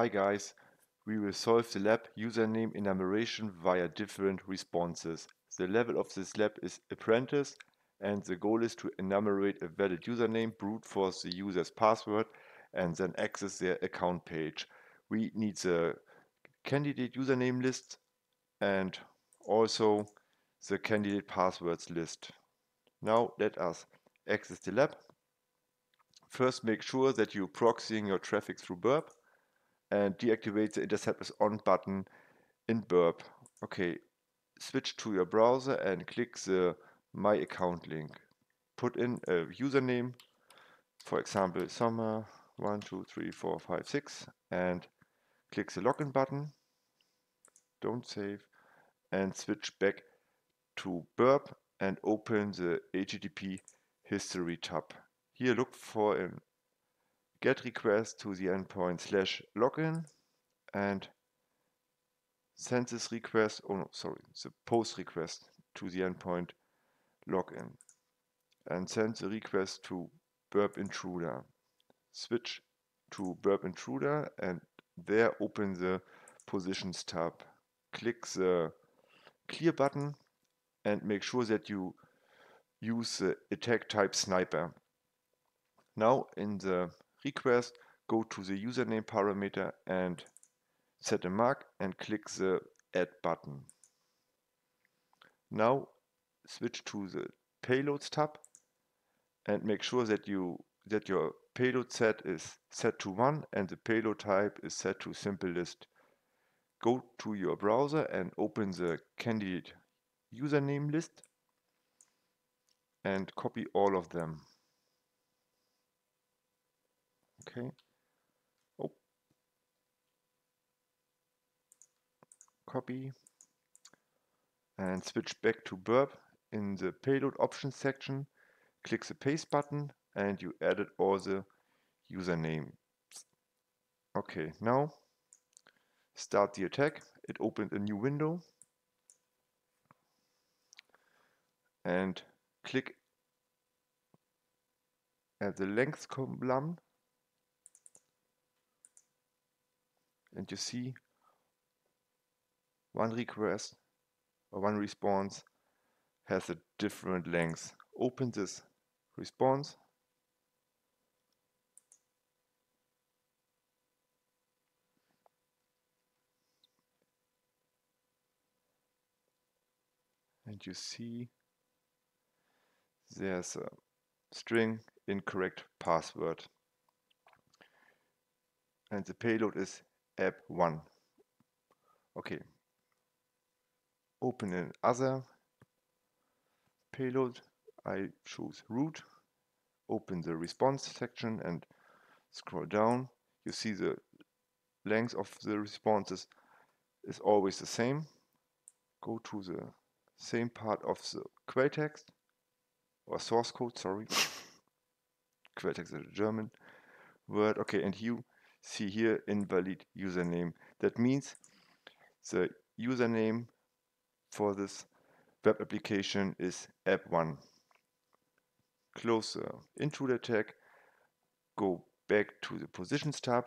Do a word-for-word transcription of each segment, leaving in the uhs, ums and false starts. Hi guys, we will solve the lab username enumeration via different responses. The level of this lab is apprentice and the goal is to enumerate a valid username, brute force the user's password and then access their account page. We need the candidate username list and also the candidate passwords list. Now let us access the lab. First, make sure that you're proxying your traffic through Burp and deactivate the intercept is on button in Burp. Okay, switch to your browser and click the My Account link. Put in a username, for example, summer one two three four five six, and click the login button. Don't save. And switch back to Burp and open the H T T P history tab. Here, look for a get request to the endpoint slash login and send this request, oh no, sorry, the post request to the endpoint login and send the request to Burp Intruder. Switch to Burp Intruder and there open the Positions tab. Click the Clear button and make sure that you use the attack type Sniper. Now in the request, go to the username parameter and set a mark and click the Add button. Now switch to the Payloads tab and make sure that you that your payload set is set to one and the payload type is set to simple list. Go to your browser and open the candidate username list and copy all of them. Okay. Oh. Copy and switch back to Burp. In the payload options section, click the paste button and you added all the usernames. Okay, now start the attack. It opened a new window and click at the length column. And you see one request or one response has a different length. Open this response and you see there's a string incorrect password and the payload is app one. Okay, open an other payload. I choose root. Open the response section and scroll down. You see the length of the responses is always the same. Go to the same part of the quelltext text or source code, sorry. Quelltext is a German word. Okay, and you see here invalid username. That means the username for this web application is app one. Close the intruder tag, go back to the Positions tab,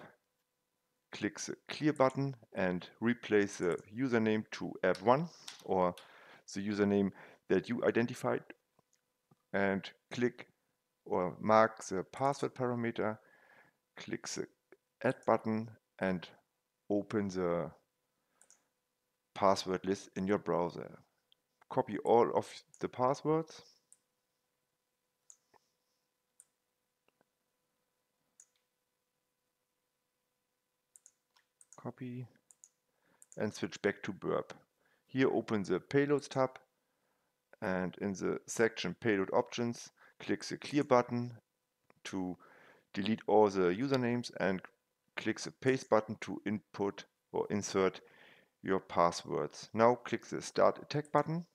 click the Clear button and replace the username to app one or the username that you identified and click or mark the password parameter, click the Add button and open the password list in your browser. Copy all of the passwords copy and switch back to Burp. Here open the Payloads tab and in the section Payload Options click the Clear button to delete all the usernames and click the Paste button to input or insert your passwords. Now click the Start Attack button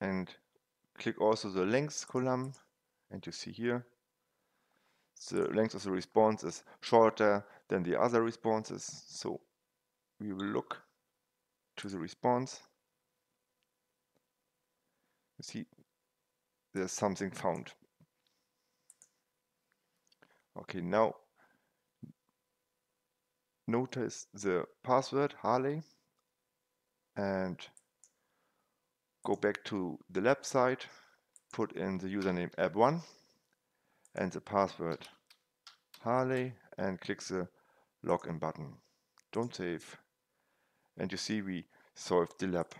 and click also the length column and you see here the length of the response is shorter than the other responses, so we will look to the response. You see there's something found. Okay, now notice the password Harley and go back to the lab side, put in the username app one and the password Harley and click the login button. Don't save. And you see we solved the lab.